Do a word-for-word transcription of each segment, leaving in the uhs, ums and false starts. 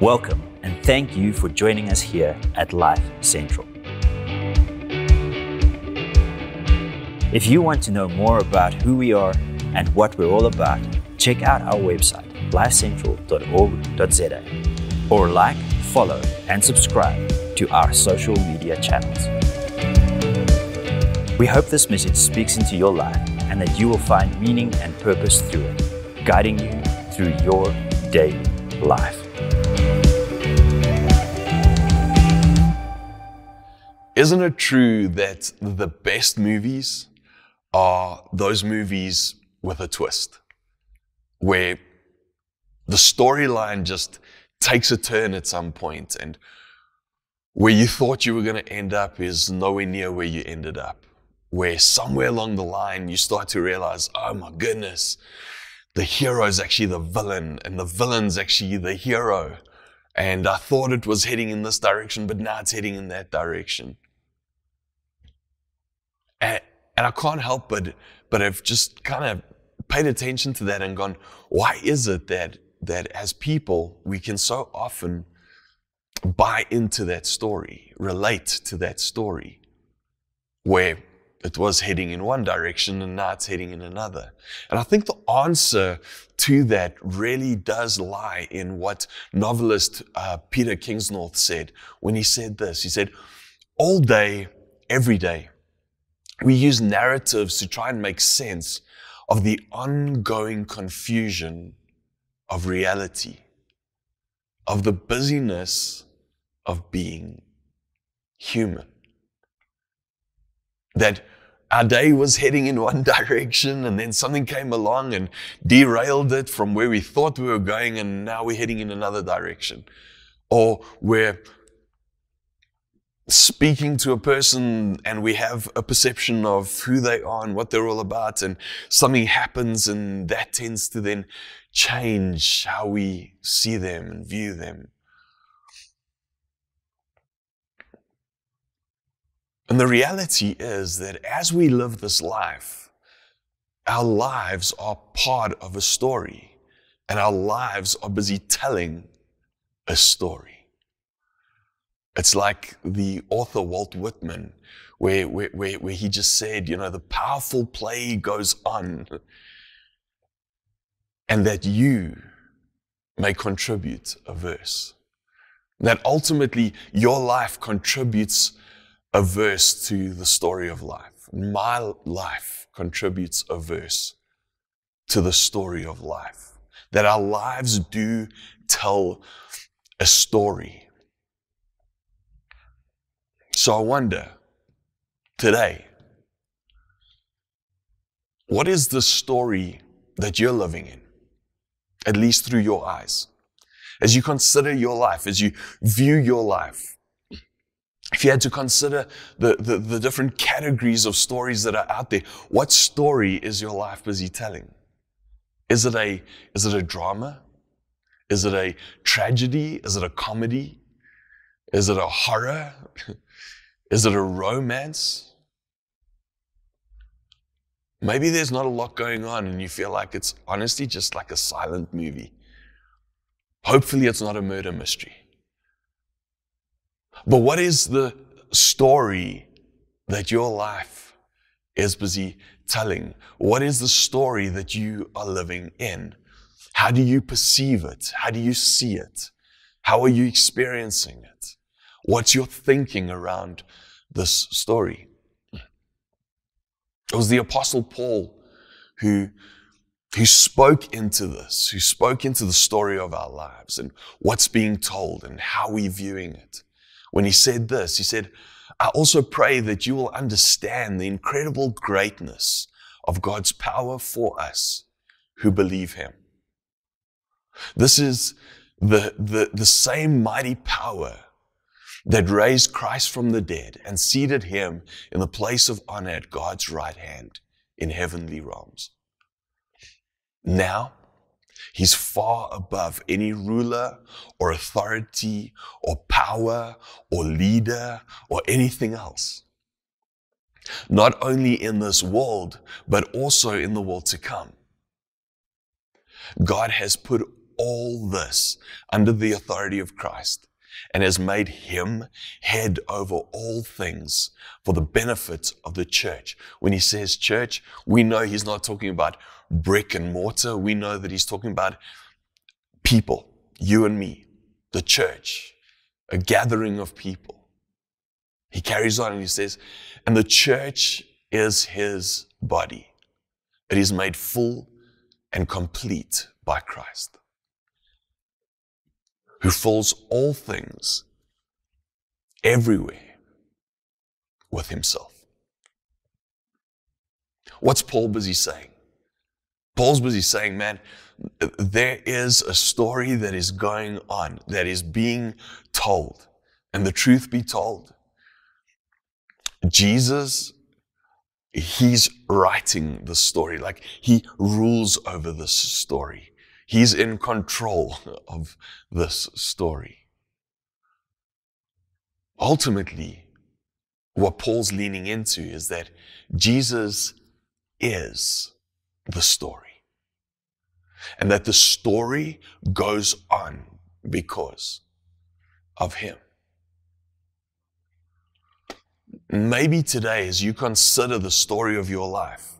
Welcome, and thank you for joining us here at Life Central. If you want to know more about who we are and what we're all about, check out our website, life central dot org dot z a, or like, follow, and subscribe to our social media channels. We hope this message speaks into your life and that you will find meaning and purpose through it, guiding you through your daily life. Isn't it true that the best movies are those movies with a twist, where the storyline just takes a turn at some point, and where you thought you were going to end up is nowhere near where you ended up, where somewhere along the line you start to realize, oh my goodness, the hero is actually the villain, and the villain's actually the hero. And I thought it was heading in this direction, but now it's heading in that direction. And, and I can't help but, but I've just kind of paid attention to that and gone, why is it that, that as people, we can so often buy into that story, relate to that story, where it was heading in one direction and now it's heading in another? And I think the answer to that really does lie in what novelist uh, Peter Kingsnorth said when he said this. He said, all day, every day, we use narratives to try and make sense of the ongoing confusion of reality, of the busyness of being human. That our day was heading in one direction, and then something came along and derailed it from where we thought we were going, and now we're heading in another direction. Or we're speaking to a person and we have a perception of who they are and what they're all about, and something happens, and that tends to then change how we see them and view them. And the reality is that as we live this life, our lives are part of a story, and our lives are busy telling a story. It's like the author Walt Whitman, where, where, where, where he just said, you know, the powerful play goes on, and that you may contribute a verse. That ultimately your life contributes a verse to the story of life. My life contributes a verse to the story of life. That our lives do tell a story. So I wonder, today, what is the story that you're living in, at least through your eyes? As you consider your life, as you view your life, if you had to consider the, the, the different categories of stories that are out there, what story is your life busy telling? Is it a, is it a drama? Is it a tragedy? Is it a comedy? Is it a horror? Is it a romance? Maybe there's not a lot going on and you feel like it's honestly just like a silent movie. Hopefully it's not a murder mystery. But what is the story that your life is busy telling? What is the story that you are living in? How do you perceive it? How do you see it? How are you experiencing it? What's your thinking around this story? It was the Apostle Paul who, who spoke into this, who spoke into the story of our lives and what's being told and how we're viewing it. When he said this, he said, I also pray that you will understand the incredible greatness of God's power for us who believe him. This is the, the, the same mighty power that raised Christ from the dead and seated him in the place of honor at God's right hand in heavenly realms. Now, he's far above any ruler or authority or power or leader or anything else. Not only in this world, but also in the world to come. God has put all this under the authority of Christ and has made him head over all things for the benefit of the church. When he says church, we know he's not talking about brick and mortar. We know that he's talking about people, you and me, the church, a gathering of people. He carries on and he says, and the church is his body. It is made full and complete by Christ, who fills all things everywhere with himself. What's Paul busy saying? Paul's busy saying, man, there is a story that is going on, that is being told. And the truth be told, Jesus, he's writing the story. Like, he rules over this story. He's in control of this story. Ultimately, what Paul's leaning into is that Jesus is the story. And that the story goes on because of him. Maybe today, as you consider the story of your life,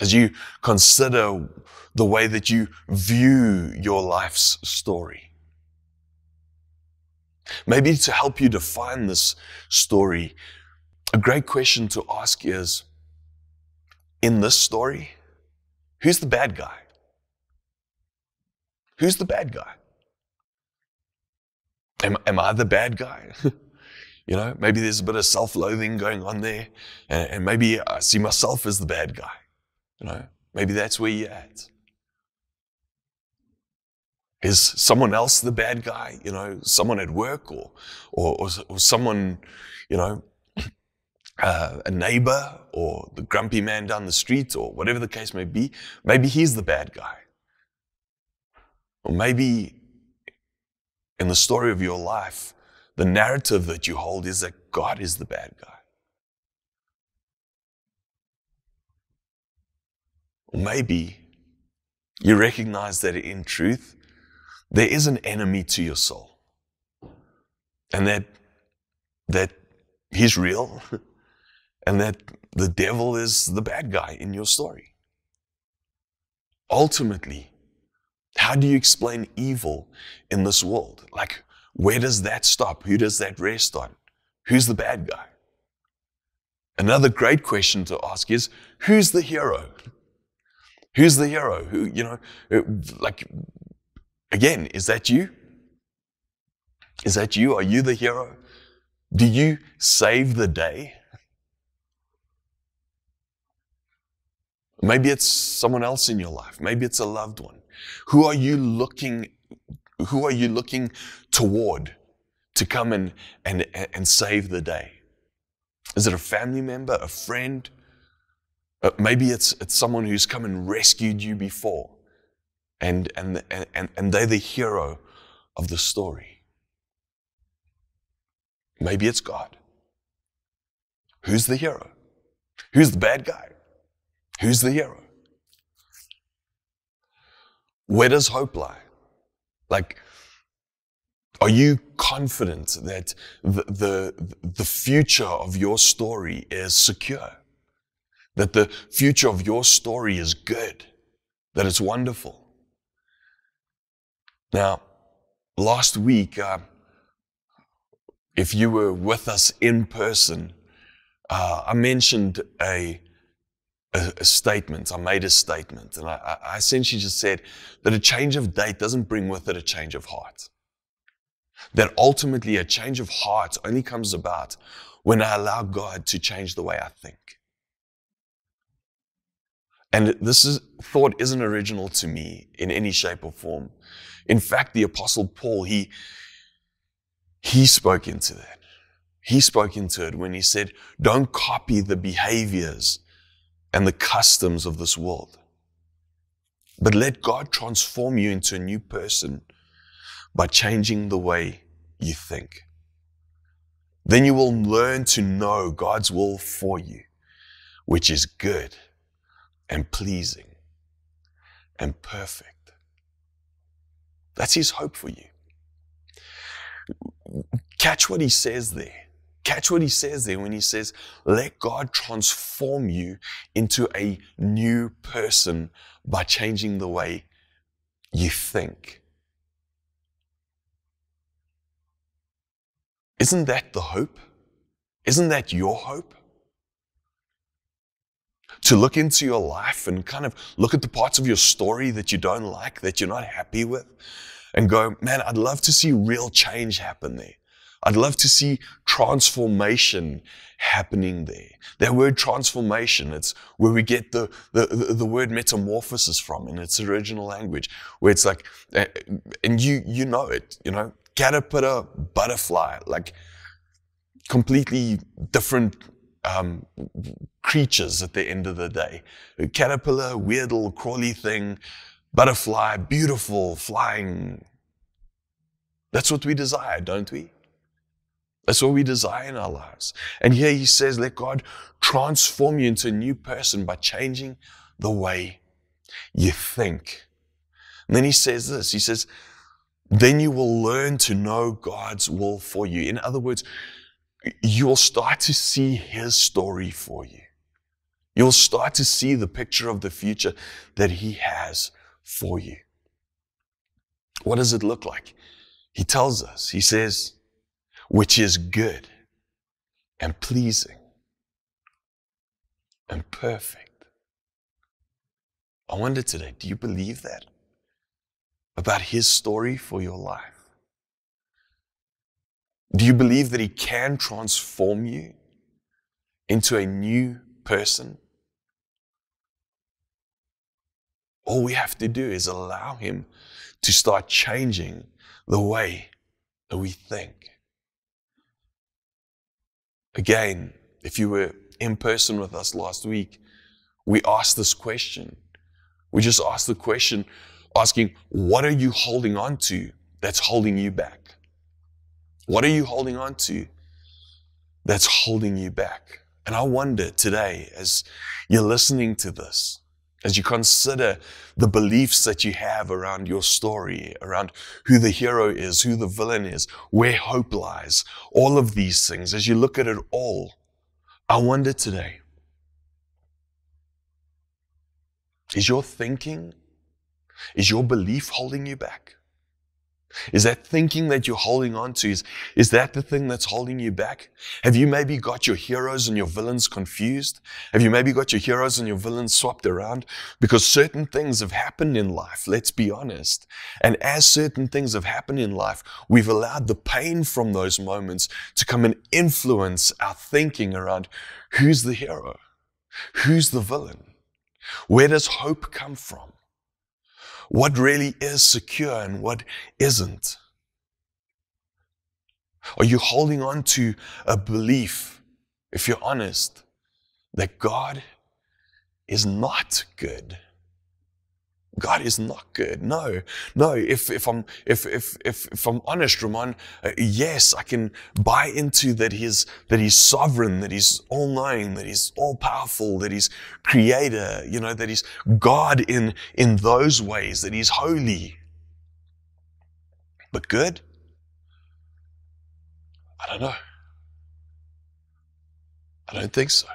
as you consider the way that you view your life's story, maybe to help you define this story, a great question to ask is, in this story, who's the bad guy? Who's the bad guy? Am, am I the bad guy? You know, maybe there's a bit of self-loathing going on there, and, and maybe I see myself as the bad guy. You know, maybe that's where you're at. Is someone else the bad guy? You know, someone at work, or or, or, or someone, you know, uh, a neighbor, or the grumpy man down the street, or whatever the case may be. Maybe he's the bad guy. Or maybe in the story of your life, the narrative that you hold is that God is the bad guy. Maybe you recognize that in truth, there is an enemy to your soul, and that, that he's real, and that the devil is the bad guy in your story. Ultimately, how do you explain evil in this world? Like, where does that stop? Who does that rest on? Who's the bad guy? Another great question to ask is, who's the hero? Who's the hero? Who, you know, like, again, is that you? Is that you? Are you the hero? Do you save the day? Maybe it's someone else in your life. Maybe it's a loved one. Who are you looking, who are you looking toward to come and, and, and save the day? Is it a family member, a friend? Uh, maybe it's, it's someone who's come and rescued you before, and, and, and, and they're the hero of the story. Maybe it's God. Who's the hero? Who's the bad guy? Who's the hero? Where does hope lie? Like, are you confident that the, the, the future of your story is secure? That the future of your story is good, that it's wonderful. Now, last week, uh, if you were with us in person, uh, I mentioned a, a, a statement. I made a statement, and I, I essentially just said that a change of date doesn't bring with it a change of heart. That ultimately, a change of heart only comes about when I allow God to change the way I think. And this is, thought isn't original to me in any shape or form. In fact, the Apostle Paul, he, he spoke into that. He spoke into it when he said, don't copy the behaviors and the customs of this world, but let God transform you into a new person by changing the way you think. Then you will learn to know God's will for you, which is good and pleasing and perfect. That's his hope for you. Catch what he says there. Catch what he says there when he says, let God transform you into a new person by changing the way you think. Isn't that the hope? Isn't that your hope? To look into your life and kind of look at the parts of your story that you don't like, that you're not happy with, and go, man, I'd love to see real change happen there. I'd love to see transformation happening there. That word transformation, it's where we get the, the, the word metamorphosis from in its original language, where it's like, and you, you know it, you know, caterpillar, butterfly, like completely different um, creatures at the end of the day. A caterpillar, weird little crawly thing, butterfly, beautiful, flying. That's what we desire, don't we? That's what we desire in our lives. And here he says, let God transform you into a new person by changing the way you think. And then he says this, he says, then you will learn to know God's will for you. In other words, you'll start to see his story for you. You'll start to see the picture of the future that he has for you. What does it look like? He tells us, he says, which is good and pleasing and perfect. I wonder today, do you believe that about his story for your life? Do you believe that he can transform you into a new person? All we have to do is allow him to start changing the way that we think. Again, if you were in person with us last week, we asked this question. We just asked the question asking, what are you holding on to that's holding you back? What are you holding on to that's holding you back? And I wonder today, as you're listening to this, as you consider the beliefs that you have around your story, around who the hero is, who the villain is, where hope lies, all of these things, as you look at it all, I wonder today, is your thinking, is your belief holding you back? Is that thinking that you're holding on to, is, is that the thing that's holding you back? Have you maybe got your heroes and your villains confused? Have you maybe got your heroes and your villains swapped around? Because certain things have happened in life, let's be honest. And as certain things have happened in life, we've allowed the pain from those moments to come and influence our thinking around who's the hero? Who's the villain? Where does hope come from? What really is secure and what isn't? Are you holding on to a belief, if you're honest, that God is not good? God is not good. No, no. If if I'm if if if, if I'm honest, Ramon, uh, yes, I can buy into that. He's that he's sovereign, that he's all knowing, that he's all powerful, that he's creator. You know, that he's God in in those ways, that he's holy. But good? I don't know. I don't think so.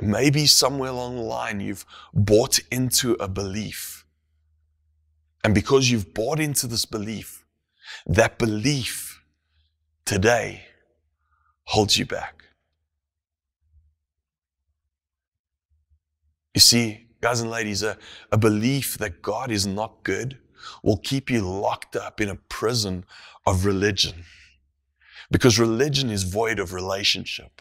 Maybe somewhere along the line you've bought into a belief. And because you've bought into this belief, that belief today holds you back. You see, guys and ladies, a, a belief that God is not good will keep you locked up in a prison of religion. Because religion is void of relationship.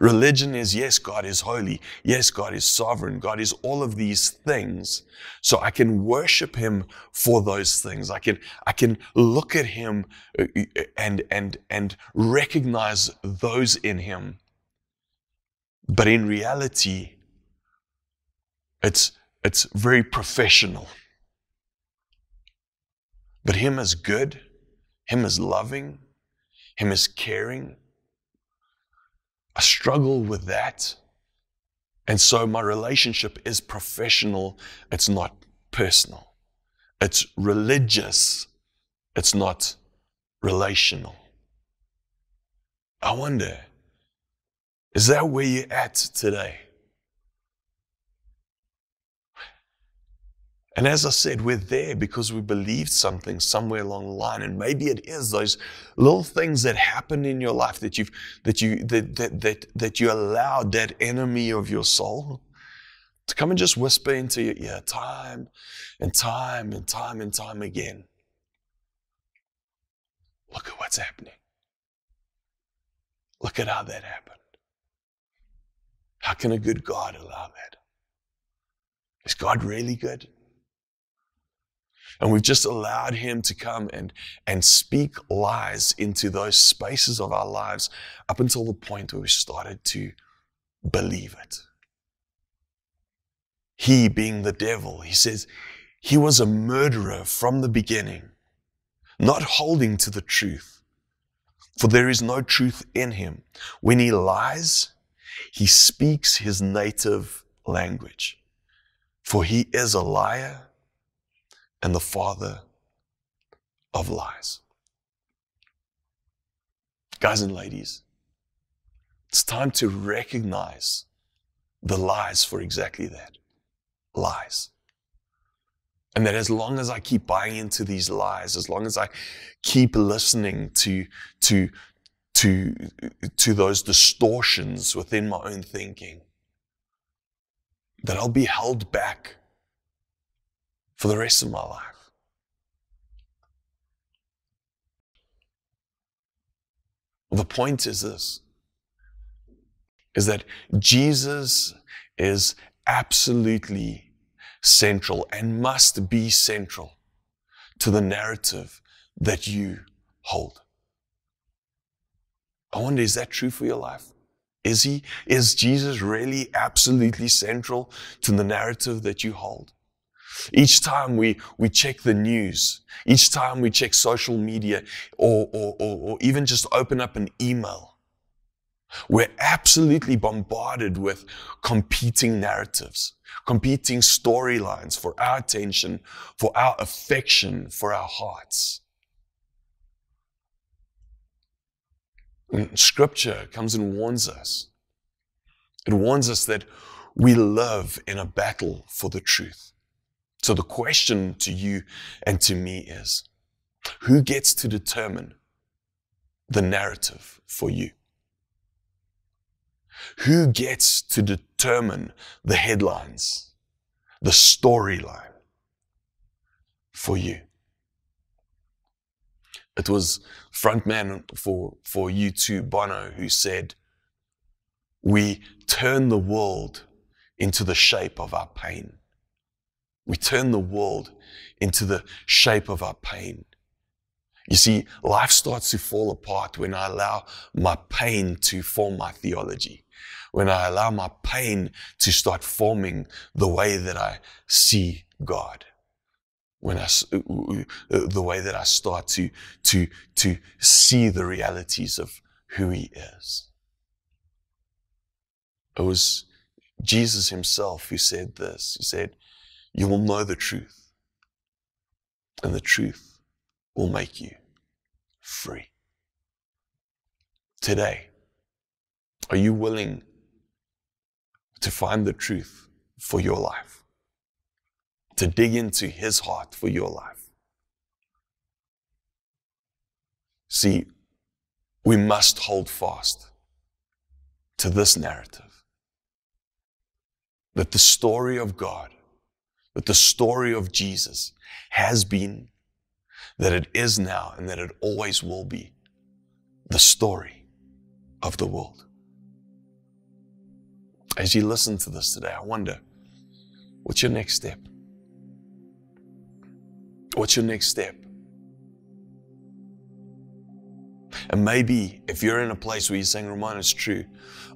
Religion is, yes, God is holy. Yes, God is sovereign. God is all of these things. So I can worship him for those things. I can, I can look at him and, and, and recognize those in him. But in reality, it's, it's very professional. But him is good. Him is loving. Him is caring. I struggle with that. And so my relationship is professional. It's not personal. It's religious. It's not relational. I wonder, is that where you're at today? And as I said, we're there because we believed something somewhere along the line. And maybe it is those little things that happen in your life that you've that you that that that, that you allowed that enemy of your soul to come and just whisper into your ear time and time and time and time again. Look at what's happening. Look at how that happened. How can a good God allow that? Is God really good? And we've just allowed him to come and, and speak lies into those spaces of our lives up until the point where we started to believe it. He being the devil, he says, he was a murderer from the beginning, not holding to the truth, for there is no truth in him. When he lies, he speaks his native language, for he is a liar and the father of lies. Guys and ladies, it's time to recognize the lies for exactly that, lies. And that as long as I keep buying into these lies, as long as I keep listening to, to, to, to those distortions within my own thinking, that I'll be held back for the rest of my life. The point is this, is that Jesus is absolutely central and must be central to the narrative that you hold. I wonder, is that true for your life? Is he? Is Jesus really absolutely central to the narrative that you hold? Each time we, we check the news, each time we check social media or, or, or, or even just open up an email, we're absolutely bombarded with competing narratives, competing storylines for our attention, for our affection, for our hearts. And Scripture comes and warns us. It warns us that we live in a battle for the truth. So the question to you and to me is, who gets to determine the narrative for you? Who gets to determine the headlines, the storyline for you? It was frontman for, for U two, Bono, who said, we turn the world into the shape of our pain. We turn the world into the shape of our pain. You see, life starts to fall apart when I allow my pain to form my theology, when I allow my pain to start forming the way that I see God, when I, the way that I start to, to, to see the realities of who He is. It was Jesus Himself who said this. He said, you will know the truth, and the truth will make you free. Today, are you willing to find the truth for your life? To dig into His heart for your life? See, we must hold fast to this narrative, that the story of God, that the story of Jesus has been, that it is now, and that it always will be the story of the world. As you listen to this today, I wonder, what's your next step? What's your next step? And maybe if you're in a place where you're saying, Ramon, it's true.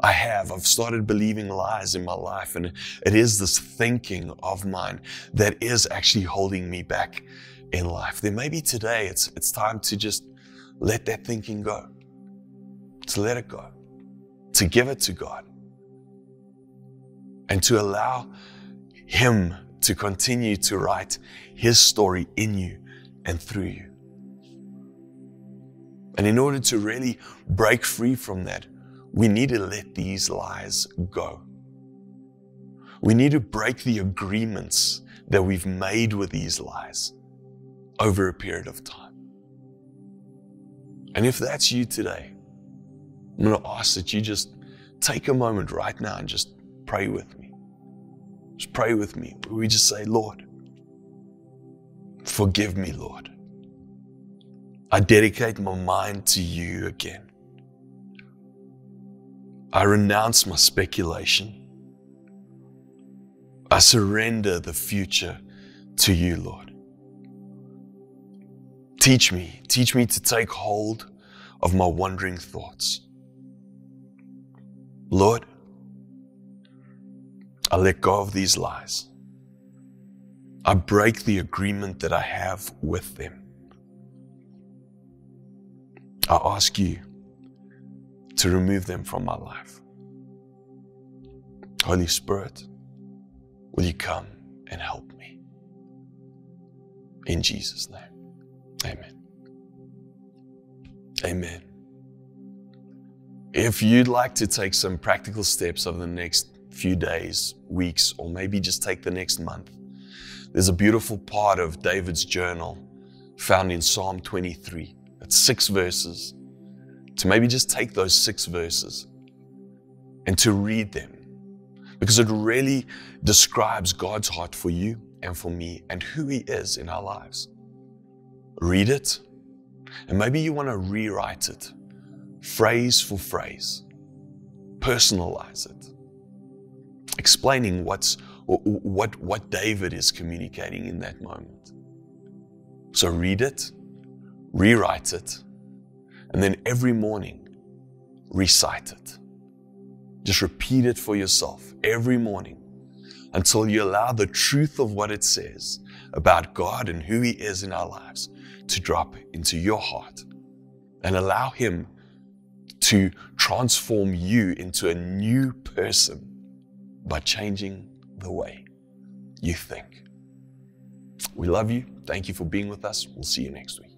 I have. I've started believing lies in my life, and it is this thinking of mine that is actually holding me back in life. Then maybe today it's, it's time to just let that thinking go, to let it go, to give it to God, and to allow Him to continue to write His story in you and through you. And in order to really break free from that, we need to let these lies go. We need to break the agreements that we've made with these lies over a period of time. And if that's you today, I'm going to ask that you just take a moment right now and just pray with me. Just pray with me. We just say, Lord, forgive me, Lord. I dedicate my mind to you again. I renounce my speculation. I surrender the future to you, Lord. Teach me, teach me to take hold of my wandering thoughts. Lord, I let go of these lies. I break the agreement that I have with them. I ask you to remove them from my life. Holy Spirit, will you come and help me? In Jesus' name, amen. Amen. If you'd like to take some practical steps over the next few days, weeks, or maybe just take the next month, there's a beautiful part of David's journal found in Psalm twenty-three. It's six verses. To maybe just take those six verses and to read them, because it really describes God's heart for you and for me and who He is in our lives. Read it, and maybe you want to rewrite it, phrase for phrase, personalize it, explaining what's, what, what David is communicating in that moment. So read it, rewrite it, and then every morning, recite it. Just repeat it for yourself every morning until you allow the truth of what it says about God and who He is in our lives to drop into your heart, and allow Him to transform you into a new person by changing the way you think. We love you. Thank you for being with us. We'll see you next week.